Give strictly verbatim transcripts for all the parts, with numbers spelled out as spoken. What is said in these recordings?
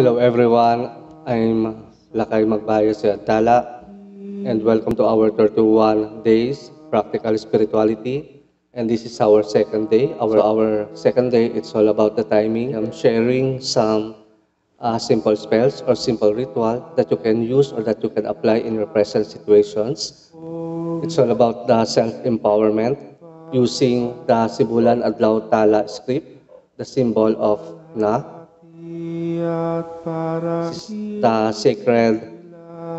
Hello everyone, I'm Lakay Magbaya, SiAd Tala, and welcome to our thirty-one days practical spirituality. And this is our second day. Our, our second day, it's all about the timing. I'm sharing some uh, simple spells or simple ritual that you can use or that you can apply in your present situations. It's all about the self-empowerment using the Sibulan Adlaw Tala script, the symbol of Na. The sacred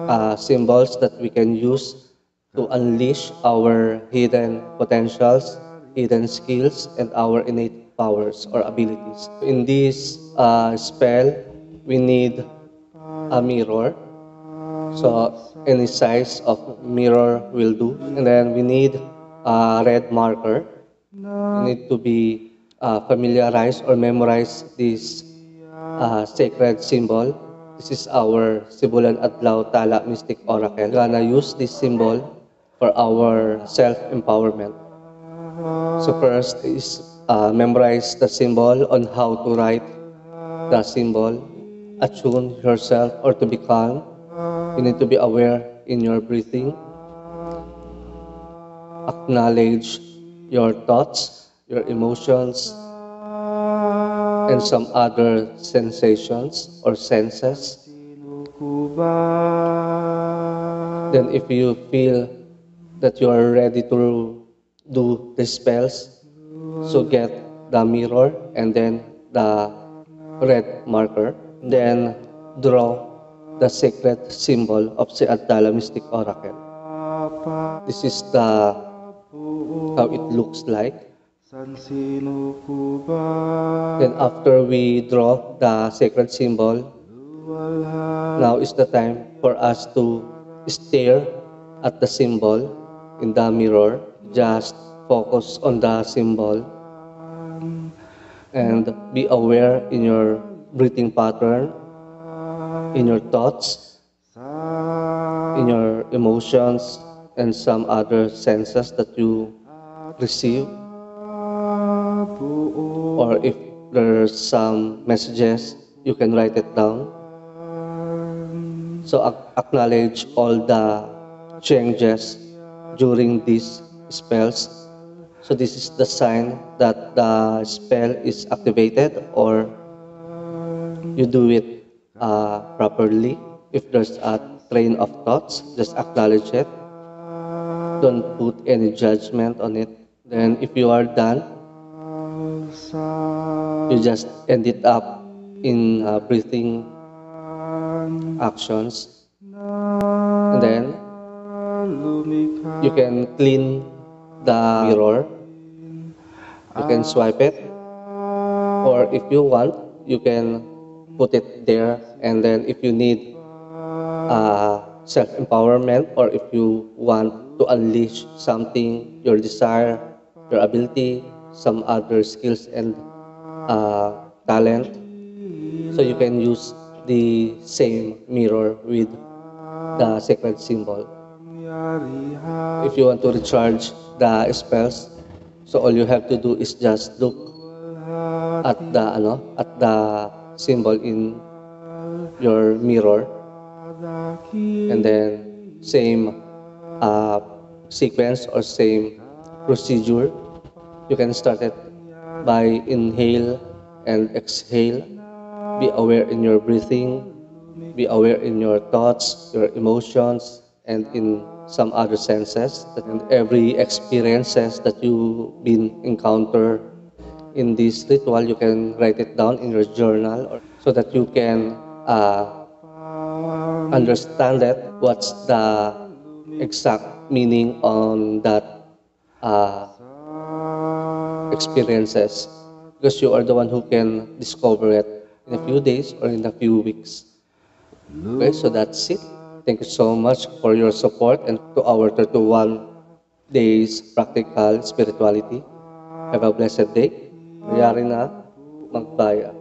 uh, symbols that we can use to unleash our hidden potentials, hidden skills, and our innate powers or abilities. In this uh, spell, we need a mirror. So any size of mirror will do. And then we need a red marker. You need to be uh, familiarized or memorize this Uh, sacred symbol. This is our Sibulan Adlaw Tala Mystic Oracle. We're gonna use this symbol for our self-empowerment. So first is uh, memorize the symbol on how to write the symbol. Attune yourself or to be calm. You need to be aware in your breathing. Acknowledge your thoughts, your emotions, and some other sensations or senses. Then if you feel that you are ready to do the spells, so get the mirror and then the red marker. Then draw the sacred symbol of SiAd Tala Mystic Oracle. This is the how it looks like. Then after we draw the sacred symbol, now is the time for us to stare at the symbol in the mirror. Just focus on the symbol and be aware in your breathing pattern, in your thoughts, in your emotions, and some other senses that you receive. Or if there are some messages, you can write it down. So acknowledge all the changes during these spells. So this is the sign that the spell is activated or you do it uh, properly. If there's a train of thoughts, just acknowledge it. Don't put any judgment on it. Then if you are done, you just end it up in uh, breathing actions, and then you can clean the mirror, you can swipe it, or if you want, you can put it there. And then if you need uh, self-empowerment, or if you want to unleash something, your desire, your ability, some other skills and uh, talent, so you can use the same mirror with the sacred symbol. If you want to recharge the spells, so all you have to do is just look at the ano, at the symbol in your mirror, and then same uh, sequence or same procedure. You can start it by inhale and exhale. Be aware in your breathing. Be aware in your thoughts, your emotions, and in some other senses. And every experiences that you've been encountered in this ritual, you can write it down in your journal or, so that you can uh, understand it, what's the exact meaning on that uh, experiences, because you are the one who can discover it in a few days or in a few weeks. Okay, so that's it. Thank you so much for your support and to our thirty-one days practical spirituality. Have a blessed day. Mayari na, magbaya.